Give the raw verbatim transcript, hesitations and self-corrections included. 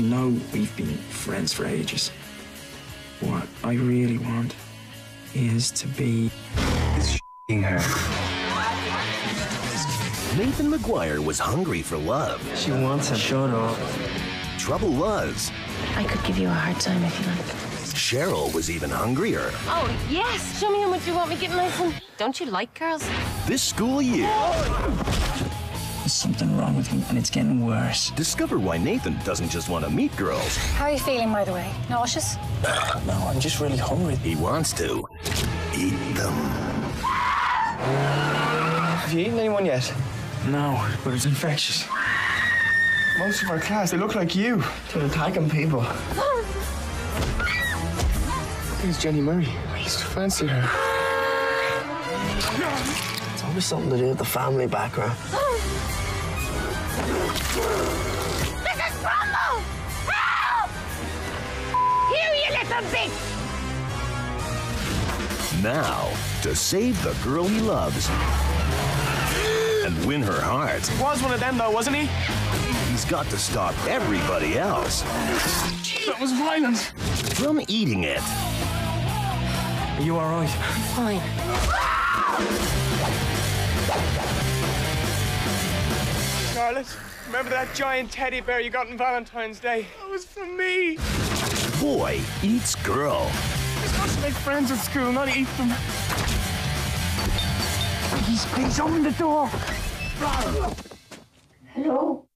You know we've been friends for ages. What I really want is to be... It's sh**ing her. Nathan McGuire was hungry for love. She wants him. Shut up. Trouble was... I could give you a hard time if you like. Cheryl was even hungrier. Oh, yes. Show me how much you want me to get my son. Don't you like girls? This school year. There's something wrong with me, and it's getting worse. Discover why Nathan doesn't just want to meet girls. How are you feeling, by the way? Nauseous? Uh, no, I'm just really hungry. He wants to eat them. Have you eaten anyone yet? No, but it's infectious. Most of our class, they look like you. They're attacking people. Who's Jenny Murray? I used to fancy her. It's always something to do with the family background. This is Brumble! Help! You, you little bitch! Now, to save the girl he loves and win her heart. He was one of them, though, wasn't he? He's got to stop everybody else. That was violent. From eating it. Are you all right? Fine. Charlotte, remember that giant teddy bear you got on Valentine's Day? That was for me. Boy eats girl. You're supposed to make friends at school, not eat them. He's, he's opened the door. Hello?